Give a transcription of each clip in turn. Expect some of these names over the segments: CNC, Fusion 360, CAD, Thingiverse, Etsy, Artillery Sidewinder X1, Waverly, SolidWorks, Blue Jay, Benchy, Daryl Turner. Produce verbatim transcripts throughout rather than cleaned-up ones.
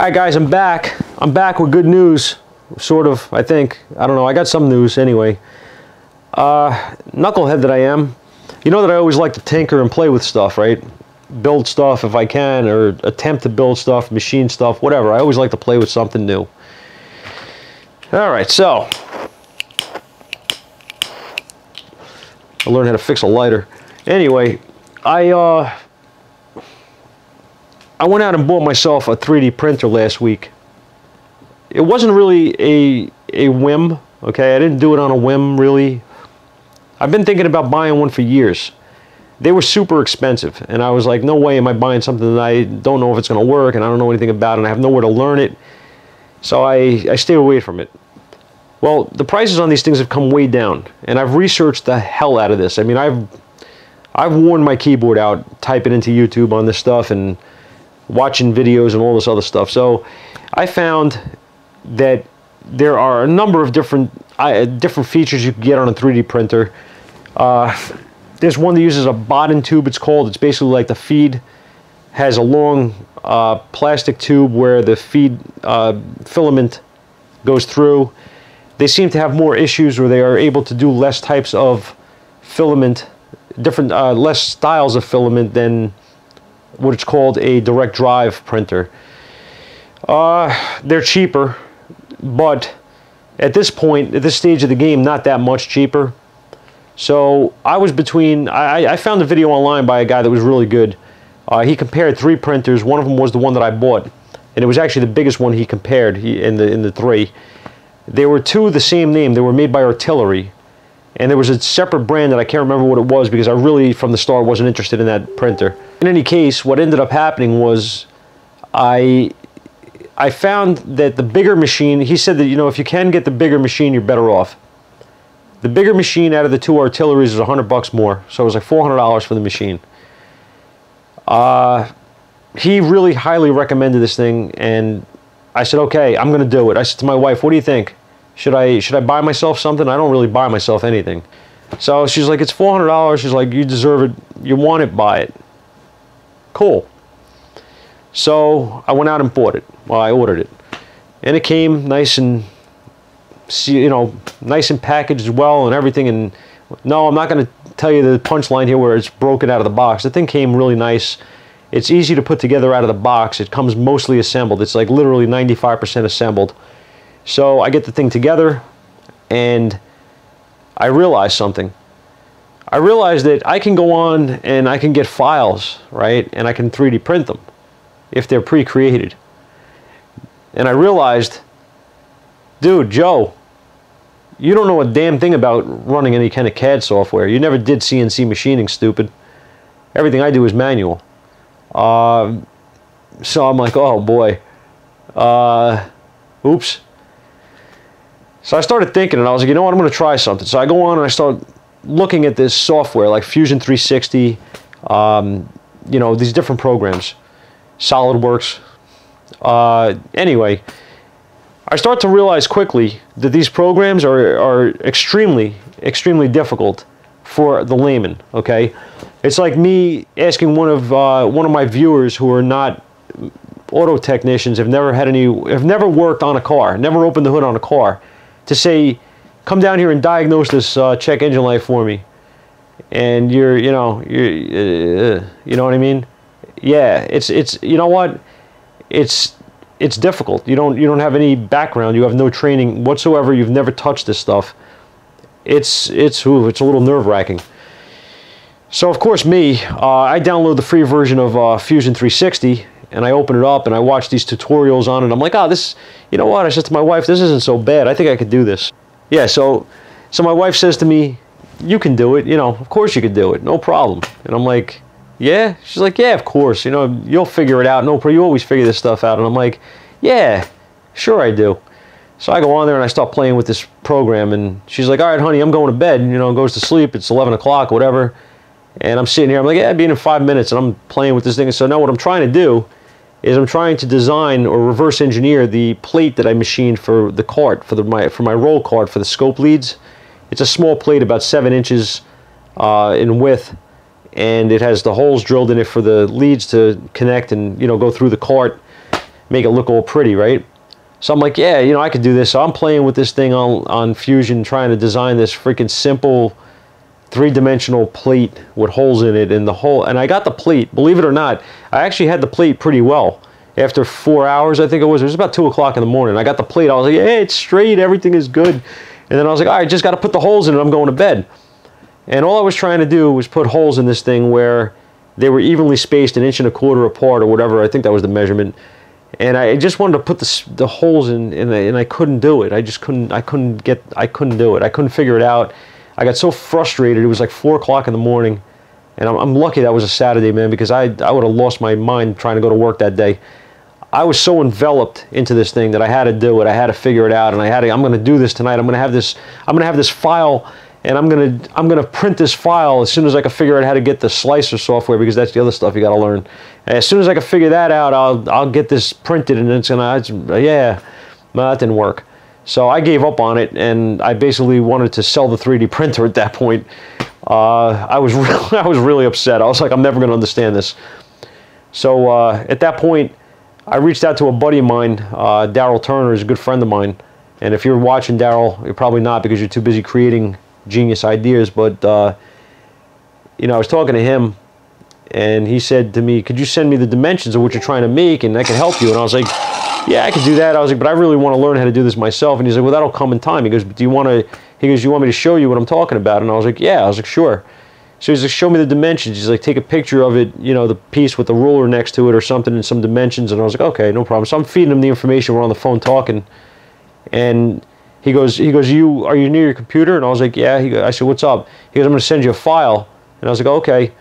All right, guys, I'm back. I'm back with good news, sort of, I think. I don't know, I got some news anyway. Uh, knucklehead that I am, you know that I always like to tinker and play with stuff, right? Build stuff if I can, or attempt to build stuff, machine stuff, whatever. I always like to play with something new. All right, so I learned how to fix a lighter. Anyway, I uh, I went out and bought myself a three D printer last week. It wasn't really a a whim, okay? I didn't do it on a whim, really. I've been thinking about buying one for years. They were super expensive, and I was like, no way am I buying something that I don't know if it's gonna work, and I don't know anything about it, and I have nowhere to learn it. So I, I stayed away from it. Well, the prices on these things have come way down, and I've researched the hell out of this. I mean, I've I've worn my keyboard out typing into YouTube on this stuff and watching videos and all this other stuff. So I found that there are a number of different uh, different features you can get on a three D printer. Uh, there's one that uses a bottom tube, it's called. It's basically like the feed has a long uh, plastic tube where the feed uh, filament goes through. They seem to have more issues where they are able to do less types of filament, different uh, less styles of filament than what it's called a direct drive printer. Uh, they're cheaper, but at this point, at this stage of the game, not that much cheaper. So I was between, I, I found a video online by a guy that was really good. Uh, he compared three printers. One of them was the one that I bought, and it was actually the biggest one he compared he, in the in the three. There were two of the same name. They were made by Artillery, and there was a separate brand that I can't remember what it was because I really, from the start, wasn't interested in that printer. In any case, what ended up happening was I I found that the bigger machine, he said that, you know, if you can get the bigger machine, you're better off. The bigger machine out of the two Artilleries is a hundred bucks more, so it was like four hundred dollars for the machine. Uh, he really highly recommended this thing, and I said, okay, I'm gonna do it. I said to my wife, what do you think? Should I, should I buy myself something? I don't really buy myself anything. So she's like, it's four hundred dollars. She's like, you deserve it. You want it, buy it. Cool. So I went out and bought it. Well, I ordered it. And it came nice and, you know, nice and packaged well and everything. And no, I'm not going to tell you the punchline here where it's broken out of the box. The thing came really nice. It's easy to put together out of the box. It comes mostly assembled. It's like literally ninety-five percent assembled. So I get the thing together, and I realize something. I realize that I can go on and I can get files, right? And I can three D print them if they're pre-created. And I realized, dude, Joe, you don't know a damn thing about running any kind of C A D software. You never did C N C machining, stupid. Everything I do is manual. Uh, so I'm like, oh boy, uh, oops. So I started thinking, and I was like, you know what, I'm going to try something. So I go on and I start looking at this software, like Fusion three sixty, um, you know, these different programs, SolidWorks. Uh, anyway, I start to realize quickly that these programs are, are extremely, extremely difficult for the layman, okay? It's like me asking one of uh, one of my viewers who are not auto technicians, have never had any, have never worked on a car, never opened the hood on a car, to say, come down here and diagnose this uh, check engine light for me. And you're, you know, you're, uh, you know what I mean? Yeah, it's, it's, you know what? It's, it's difficult. You don't, you don't have any background. You have no training whatsoever. You've never touched this stuff. It's, it's, ooh, it's a little nerve-wracking. So, of course, me, uh, I download the free version of uh, Fusion three sixty, and I open it up, and I watch these tutorials on it. I'm like, oh, this, you know what? I said to my wife, this isn't so bad. I think I could do this. Yeah, so, so my wife says to me, you can do it. You know, of course you could do it. No problem. And I'm like, yeah? She's like, yeah, of course. You know, you'll figure it out. No problem. You always figure this stuff out. And I'm like, yeah, sure I do. So I go on there and I start playing with this program, and she's like, all right, honey, I'm going to bed. And, you know, goes to sleep. It's eleven o'clock, whatever. And I'm sitting here, I'm like, yeah, I'll be in five minutes, and I'm playing with this thing. And so now what I'm trying to do is I'm trying to design or reverse engineer the plate that I machined for the cart, for the, my for my roll cart, for the scope leads. It's a small plate, about seven inches uh, in width, and it has the holes drilled in it for the leads to connect and, you know, go through the cart. make it look all pretty, right? So I'm like, yeah, you know, I could do this. So I'm playing with this thing on, on Fusion, trying to design this freaking simple three-dimensional plate with holes in it, and the hole, and I got the plate, believe it or not. I actually had the plate pretty well. After four hours, I think it was, it was about two o'clock in the morning. I got the plate, I was like, yeah, hey, it's straight, everything is good. And then I was like, all right, just gotta put the holes in it, I'm going to bed. And all I was trying to do was put holes in this thing where they were evenly spaced an inch and a quarter apart or whatever, I think that was the measurement. And I just wanted to put the, the holes in, and I, and I couldn't do it. I just couldn't, I couldn't get, I couldn't do it. I couldn't figure it out. I got so frustrated. It was like four o'clock in the morning, and I'm, I'm lucky that was a Saturday, man, because I, I would have lost my mind trying to go to work that day. I was so enveloped into this thing that I had to do it. I had to figure it out, and I had to, I'm going to do this tonight. I'm going to have this, I'm going to have this file, and I'm going to, I'm going to print this file as soon as I can figure out how to get the slicer software, because that's the other stuff you got to learn. And as soon as I can figure that out, I'll, I'll get this printed, and it's going to, yeah, no, that didn't work. So I gave up on it, and I basically wanted to sell the three D printer at that point. Uh, I was really, I was really upset. I was like, I'm never going to understand this. So uh, at that point, I reached out to a buddy of mine, uh, Daryl Turner, is a good friend of mine. And if you're watching, Daryl, you're probably not, because you're too busy creating genius ideas. But uh, you know, I was talking to him, and he said to me, "Could you send me the dimensions of what you're trying to make, and I can help you?" And I was like, yeah, I could do that. I was like, but I really want to learn how to do this myself. And he's like, well, that'll come in time. He goes, but do you want to, he goes, you want me to show you what I'm talking about? And I was like, yeah. I was like, sure. So he's like, show me the dimensions. He's like, take a picture of it, you know, the piece with the ruler next to it or something, and some dimensions. And I was like, okay, no problem. So I'm feeding him the information. We're on the phone talking. And he goes, he goes, you, are you near your computer? And I was like, yeah. He goes, I said, what's up? He goes, I'm going to send you a file. And I was like, okay.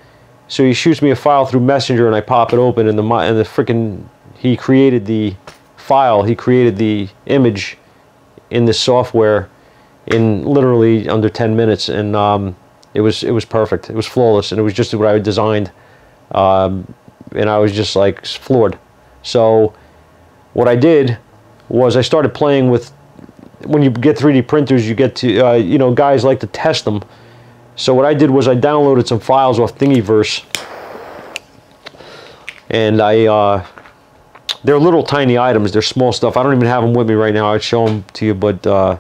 So he shoots me a file through Messenger, and I pop it open, and the, and the freaking, he created the file, he created the image in this software in literally under ten minutes, and um, it was it was perfect. It was flawless, and it was just what I had designed, um, and I was just like floored. So what I did was I started playing with, when you get three D printers, you get to, uh, you know, guys like to test them. So what I did was I downloaded some files off Thingiverse, and I uh, they're little tiny items. They're small stuff. I don't even have them with me right now. I'd show them to you, but uh,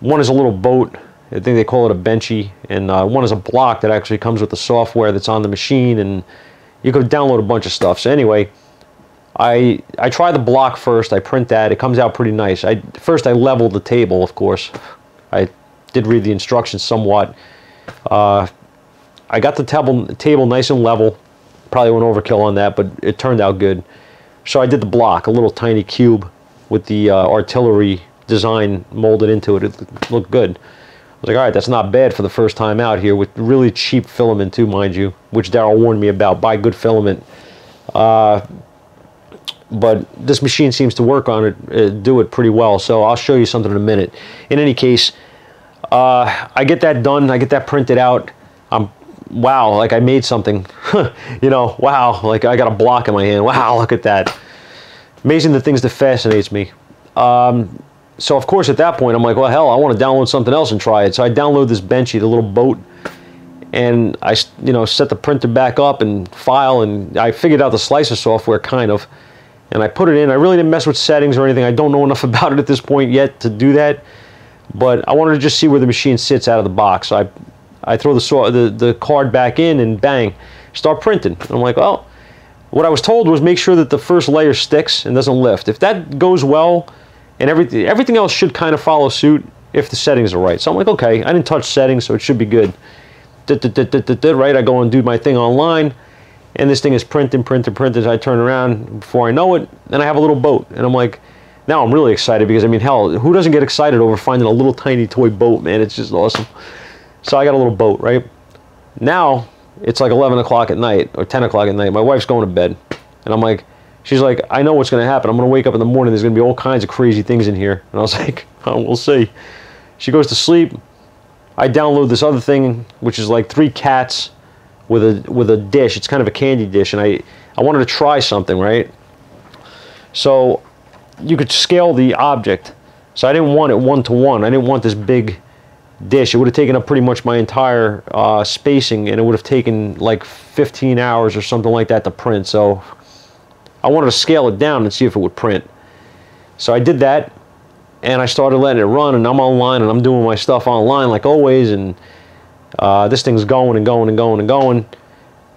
one is a little boat. I think they call it a Benchy. And uh, one is a block that actually comes with the software that's on the machine, and you can download a bunch of stuff. So anyway, I I try the block first. I print that. It comes out pretty nice. I first I level the table, of course. I did read the instructions somewhat. Uh, I got the table, table nice and level. Probably went overkill on that, but it turned out good. So I did the block, a little tiny cube with the uh, artillery design molded into it. It looked good. I was like, all right, that's not bad for the first time out here, with really cheap filament too, mind you, which Daryl warned me about. Buy good filament. Uh, but this machine seems to work on it, uh, do it pretty well. So I'll show you something in a minute. In any case, uh, I get that done. I get that printed out. I'm wow, like I made something, you know, wow, like I got a block in my hand. Wow, look at that. Amazing the things that fascinates me. Um, so of course at that point I'm like, well, hell, I want to download something else and try it. So I download this Benchy, the little boat, and I, you know, set the printer back up and file, and I figured out the slicer software kind of, and I put it in. I really didn't mess with settings or anything. I don't know enough about it at this point yet to do that, but I wanted to just see where the machine sits out of the box. So I I throw the, saw, the the card back in, and bang, start printing. And I'm like, well, what I was told was make sure that the first layer sticks and doesn't lift. If that goes well, and everything everything else should kind of follow suit if the settings are right. So I'm like, okay, I didn't touch settings, so it should be good. Right, I go and do my thing online, and this thing is printing, printing, printing. I turn around before I know it, and I have a little boat, and I'm like, now I'm really excited, because I mean, hell, who doesn't get excited over finding a little tiny toy boat, man? It's just awesome. So I got a little boat, right? Now, it's like eleven o'clock at night, or ten o'clock at night. My wife's going to bed. And I'm like, she's like, I know what's going to happen. I'm going to wake up in the morning. There's going to be all kinds of crazy things in here. And I was like, oh, we'll see. She goes to sleep. I download this other thing, which is like three cats with a, with a dish. It's kind of a candy dish. And I, I wanted to try something, right? So you could scale the object. So I didn't want it one-to-one. I didn't want this big dish. It would have taken up pretty much my entire uh, spacing, and it would have taken like fifteen hours or something like that to print. So I wanted to scale it down and see if it would print. So I did that, and I started letting it run, and I'm online, and I'm doing my stuff online like always, and uh, this thing's going and going and going and going.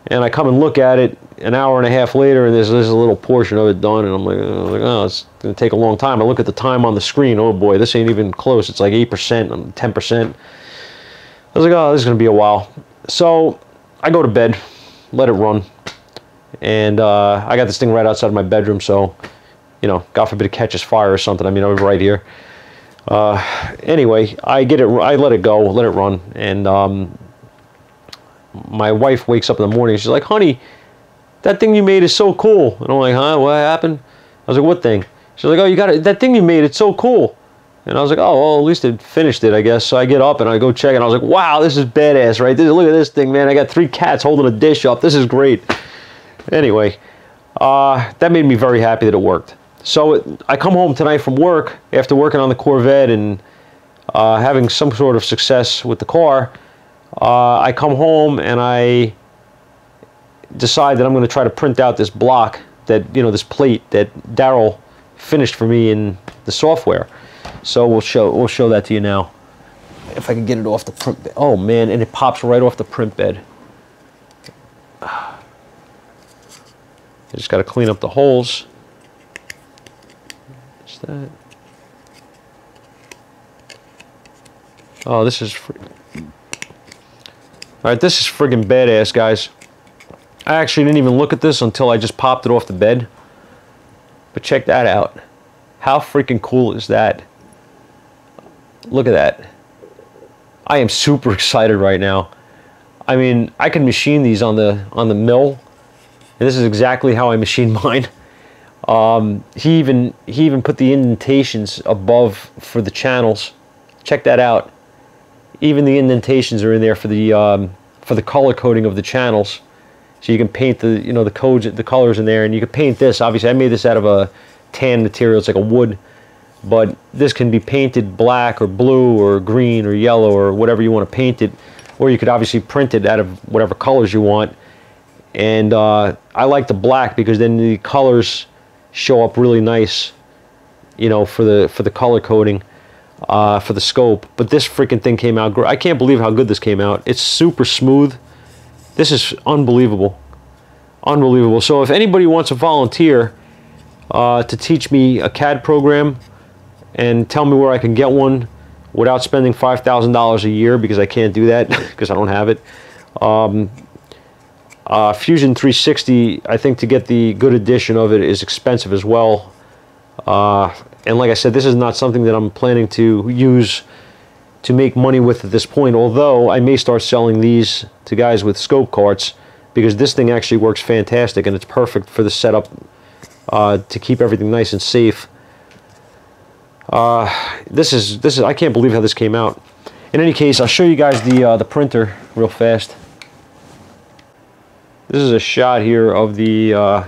And I come and look at it an hour and a half later, and there's, there's a little portion of it done, and I'm like, oh, it's going to take a long time. I look at the time on the screen. Oh, boy, this ain't even close. It's like eight percent, ten percent. I was like, oh, this is going to be a while. So I go to bed, let it run, and uh, I got this thing right outside of my bedroom, so, you know, God forbid it catches fire or something. I mean, I was right here. Uh, anyway, I get it. I let it go, let it run, and um, my wife wakes up in the morning. She's like, honey, that thing you made is so cool. And I'm like, huh, what happened? I was like, what thing? She's like, oh, you got it. That thing you made, it's so cool. And I was like, oh, well, at least it finished it, I guess. So I get up and I go check, and I was like, wow, this is badass, right? This, look at this thing, man. I got three cats holding a dish up. This is great. Anyway, uh, that made me very happy that it worked. So it, I come home tonight from work after working on the Corvette and uh, having some sort of success with the car. Uh, I come home and I decide that I'm going to try to print out this block that, you know, this plate that Daryl finished for me in the software. So we'll show we'll show that to you now. If I can get it off the print bed. Oh man, and it pops right off the print bed. I just got to clean up the holes. What's that? Oh, this is free. All right, this is friggin' badass, guys. I actually didn't even look at this until I just popped it off the bed. But check that out. How freaking cool is that? Look at that. I am super excited right now. I mean, I can machine these on the on the mill, and this is exactly how I machined mine. Um, he even he even put the indentations above for the channels. Check that out. Even the indentations are in there for the um, for the color coding of the channels, so you can paint the you know the codes the colors in there, and you can paint this. Obviously, I made this out of a tan material; it's like a wood, but this can be painted black or blue or green or yellow or whatever you want to paint it, or you could obviously print it out of whatever colors you want. And uh, I like the black because then the colors show up really nice, you know, for the for the color coding. Uh, for the scope, but this freaking thing came out great. I can't believe how good this came out. It's super smooth. This is unbelievable. Unbelievable. So if anybody wants to volunteer uh, to teach me a C A D program and tell me where I can get one without spending five thousand dollars a year, because I can't do that because I don't have it. Um, uh, Fusion three sixty, I think to get the good edition of it is expensive as well. Uh, and like I said, this is not something that I'm planning to use to make money with at this point, although I may start selling these to guys with scope carts, because this thing actually works fantastic and it's perfect for the setup uh, to keep everything nice and safe. Uh, this is, this is, I can't believe how this came out. In any case, I'll show you guys the, uh, the printer real fast. This is a shot here of the, uh,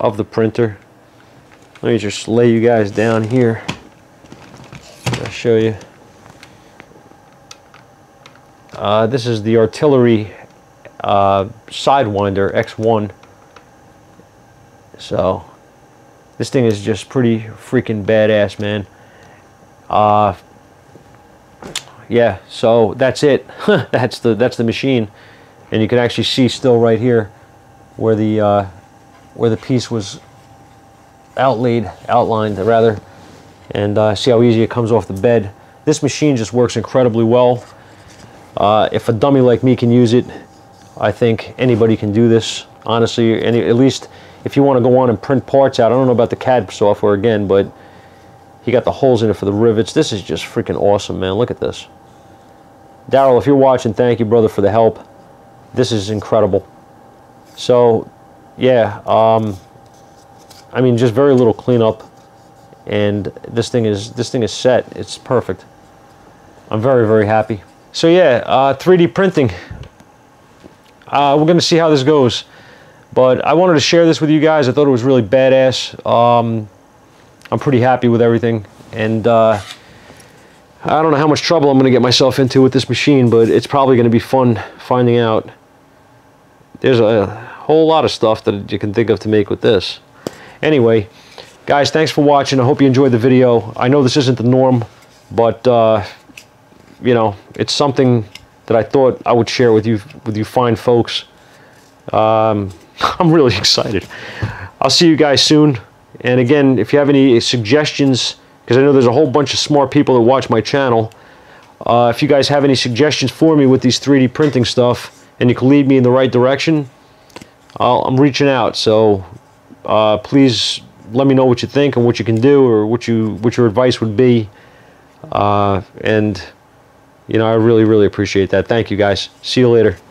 of the printer. Let me just lay you guys down here. I'll show you. Uh, this is the Artillery uh, Sidewinder X one. So, this thing is just pretty freaking badass, man. Uh, yeah, so that's it. that's the that's the machine, and you can actually see still right here where the uh, where the piece was outlaid, outlined rather, and uh, see how easy it comes off the bed. This machine just works incredibly well. Uh, if a dummy like me can use it, I think anybody can do this, honestly. Any, at least if you want to go on and print parts out. I don't know about the C A D software again, but he got the holes in it for the rivets. This is just freaking awesome, man. Look at this. Daryl, if you're watching, thank you, brother, for the help. This is incredible. So, yeah, um, I mean, just very little cleanup, and this thing is this thing is set. It's perfect. I'm very, very happy. So yeah, uh, three D printing. Uh, we're gonna see how this goes, but I wanted to share this with you guys. I thought it was really badass. Um, I'm pretty happy with everything, and uh, I don't know how much trouble I'm gonna get myself into with this machine, but it's probably gonna be fun finding out. There's a whole lot of stuff that you can think of to make with this. Anyway, guys, thanks for watching. I hope you enjoyed the video. I know this isn't the norm, but uh, you know, it's something that I thought I would share with you, with you fine folks. Um, I'm really excited. I'll see you guys soon. And again, if you have any suggestions, because I know there's a whole bunch of smart people that watch my channel, uh, if you guys have any suggestions for me with these three D printing stuff, and you can lead me in the right direction, I'll, I'm reaching out. So uh, please let me know what you think and what you can do, or what you what your advice would be. Uh, and you know, I really, really appreciate that. Thank you, guys. See you later.